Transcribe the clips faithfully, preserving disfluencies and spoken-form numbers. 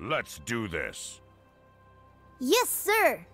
Let's do this. Yes, sir.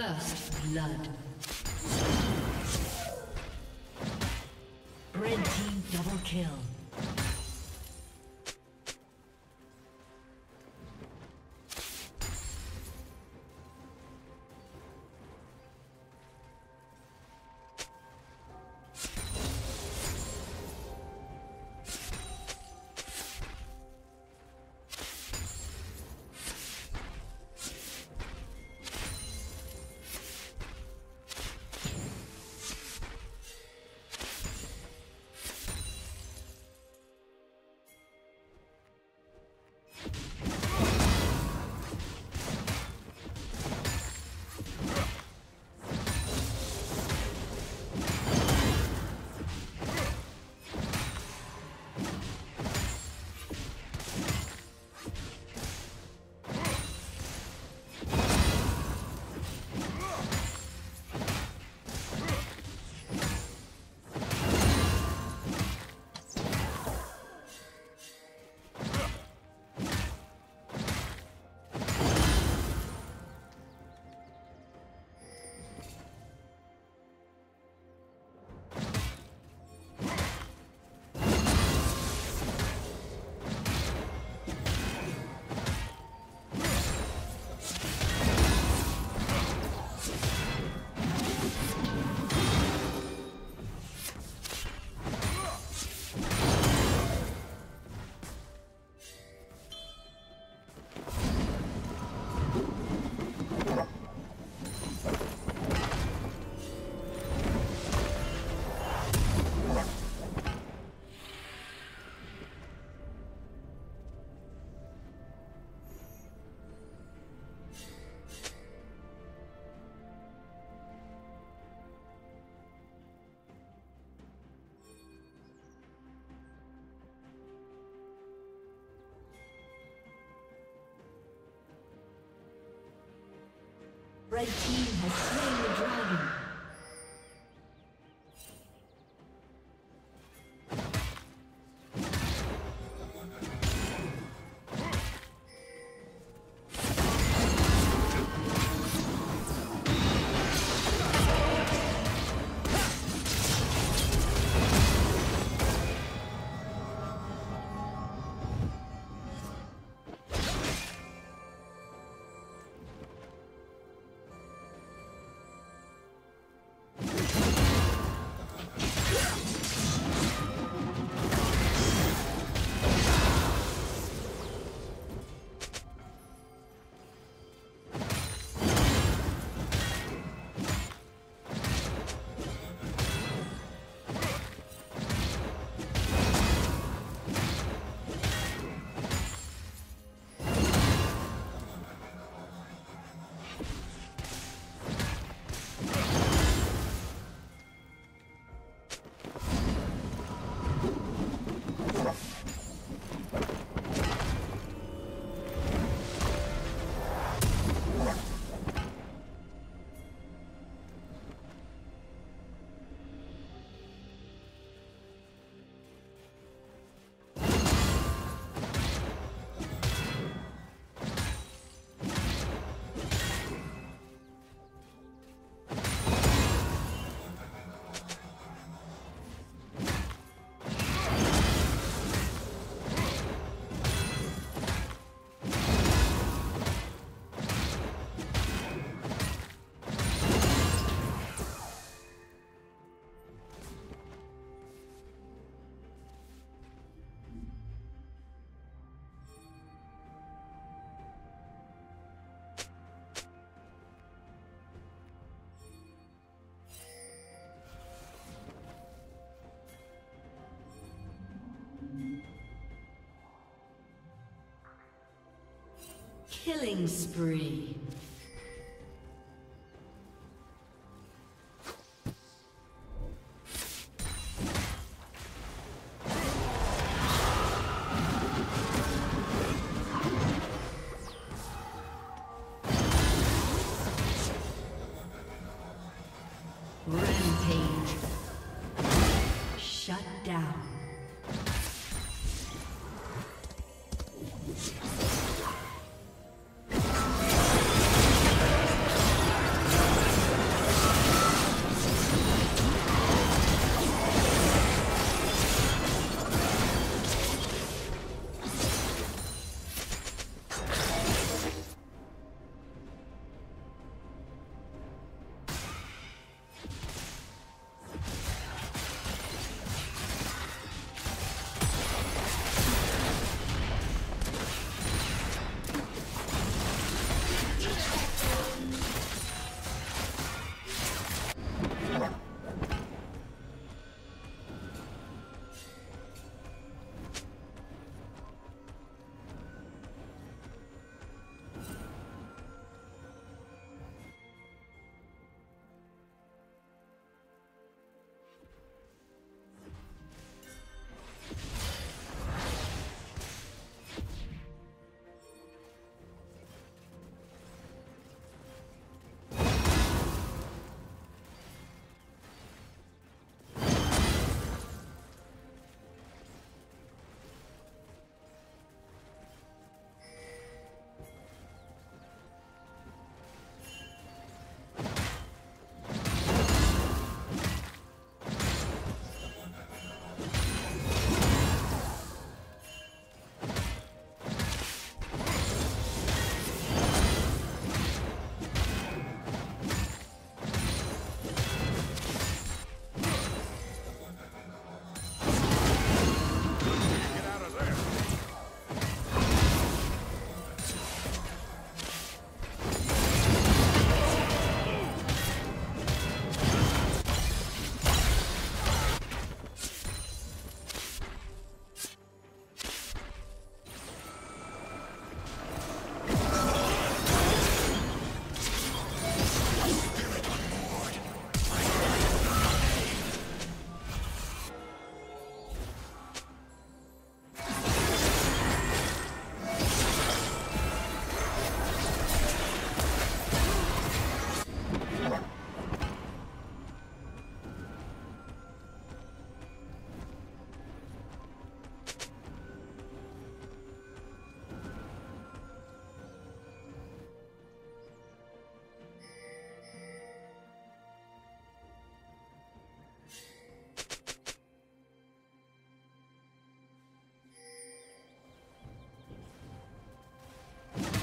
First blood. Red team double kill. Red team has slain the dragon. Killing spree.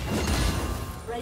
The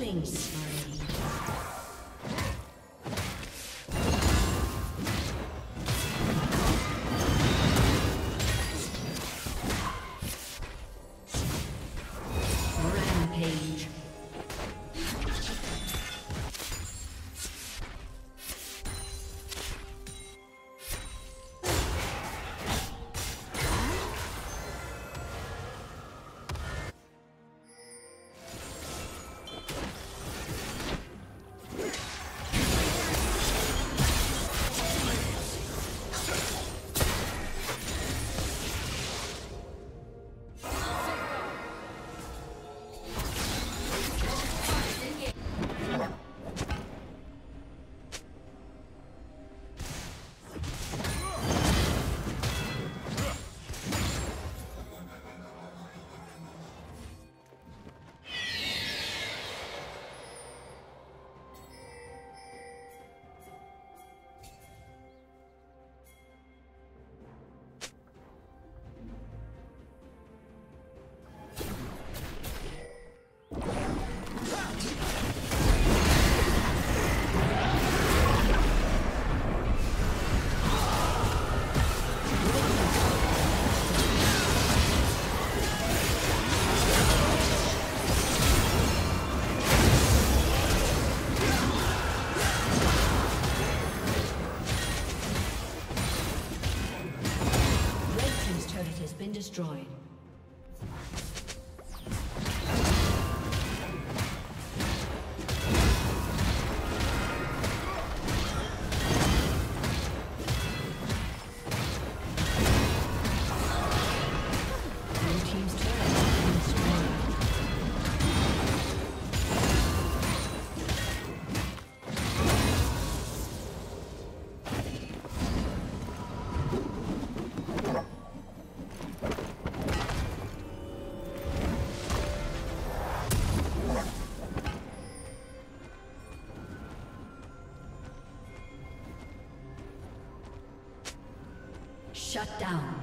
Things. been destroyed. Shut down.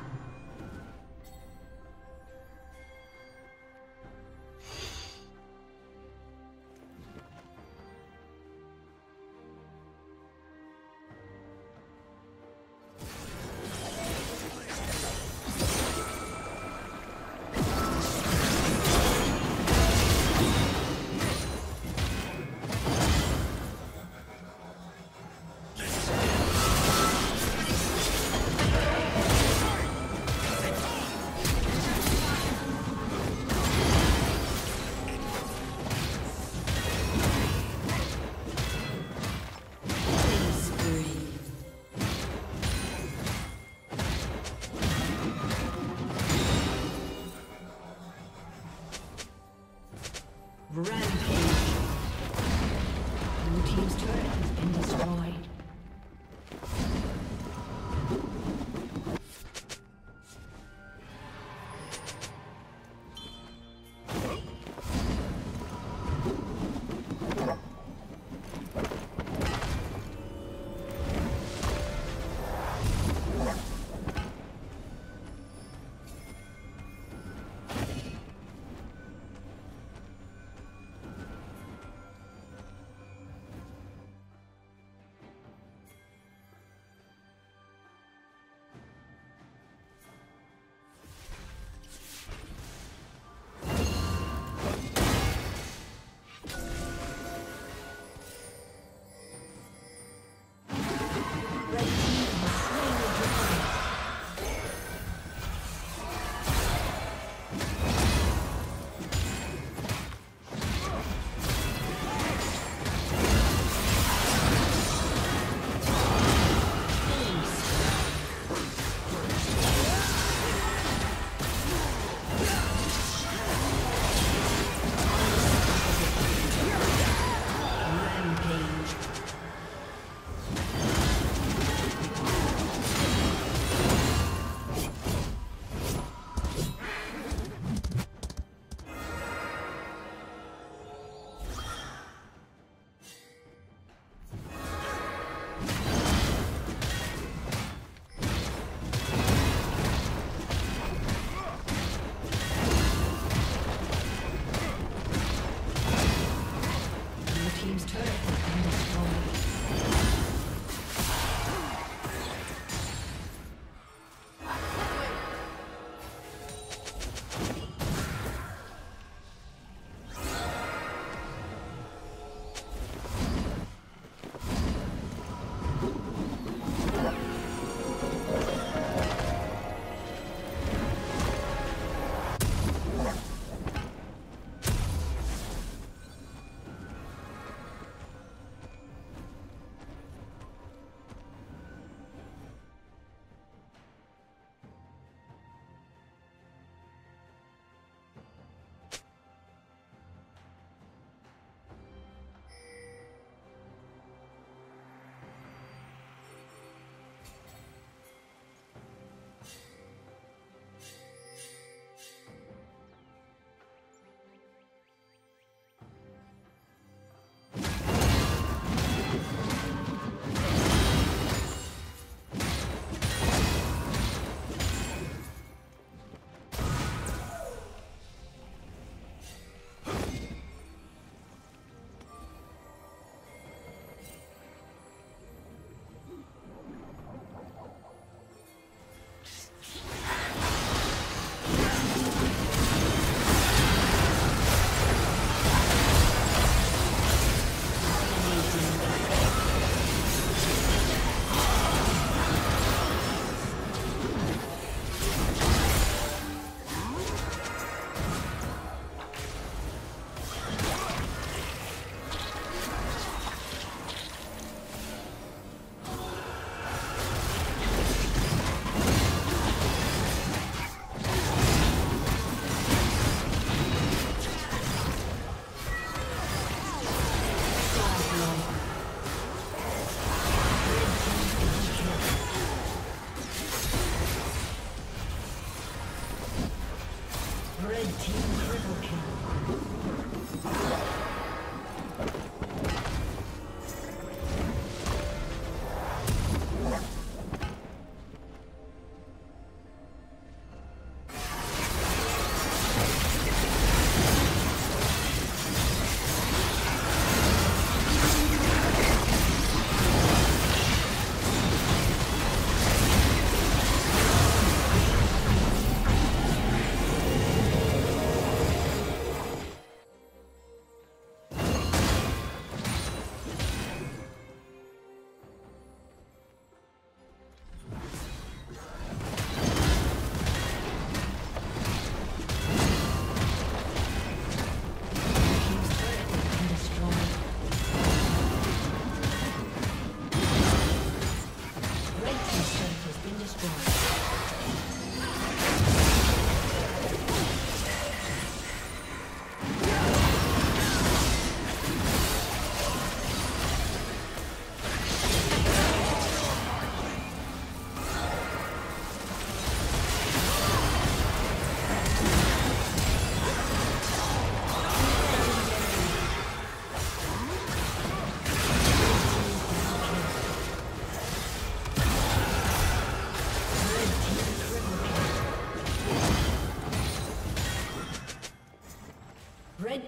Red